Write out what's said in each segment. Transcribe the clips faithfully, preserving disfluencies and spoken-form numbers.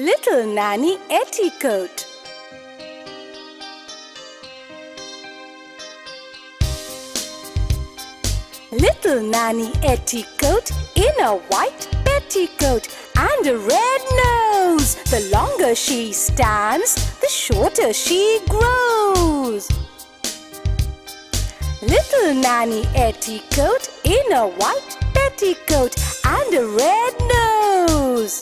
Little Nanny Etticoat. Little Nanny Etticoat in a white petticoat and a red nose. The longer she stands, the shorter she grows. Little Nanny Etticoat in a white petticoat and a red nose.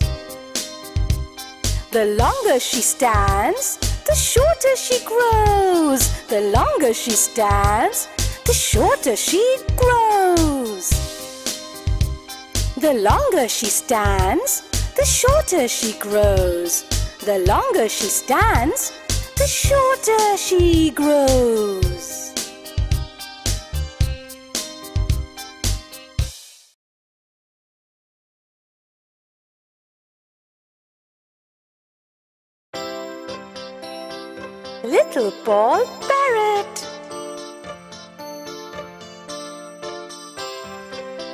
The longer she stands, the shorter she grows. The longer she stands, the shorter she grows. The longer she stands, the shorter she grows. The longer she stands, the shorter she grows. Little Paul Parrot.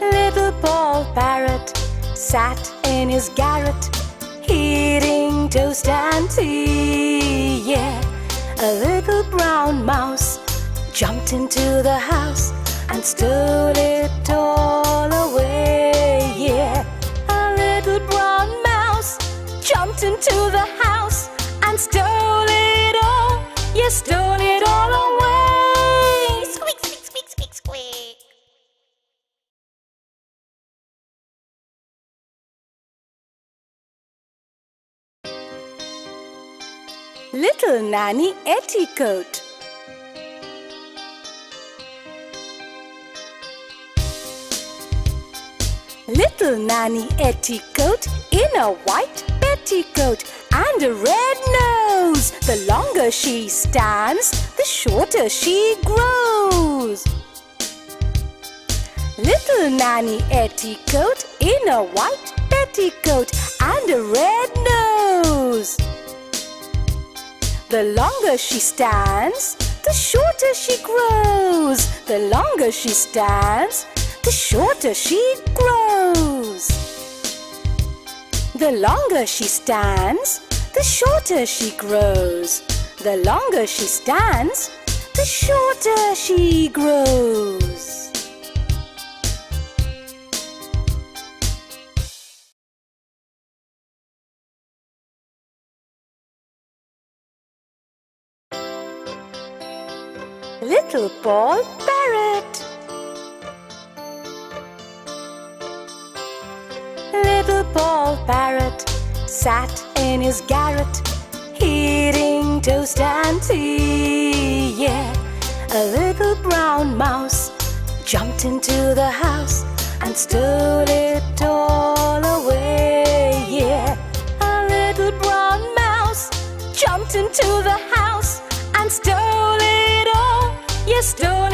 Little Paul Parrot sat in his garret, eating toast and tea, yeah. A little brown mouse jumped into the house and stole it all away, yeah. A little brown mouse jumped into the house and stole it all. You stole it all away. Squeak, squeak, squeak, squeak, squeak. Little Nanny Etticoat. Little Nanny Etticoat in a white petticoat and a red nose. The longer she stands, the shorter she grows. Little Nanny Etticoat in a white petticoat and a red nose. The longer she stands, the shorter she grows. The longer she stands, the shorter she grows. The longer she stands, the shorter she grows. The longer she stands, the shorter she grows. Little Paul Parrot. Little Paul Parrot sat in his garret, eating toast and tea, yeah. A little brown mouse jumped into the house and stole it all away, yeah. A little brown mouse jumped into the house and stole it all. You stole it all.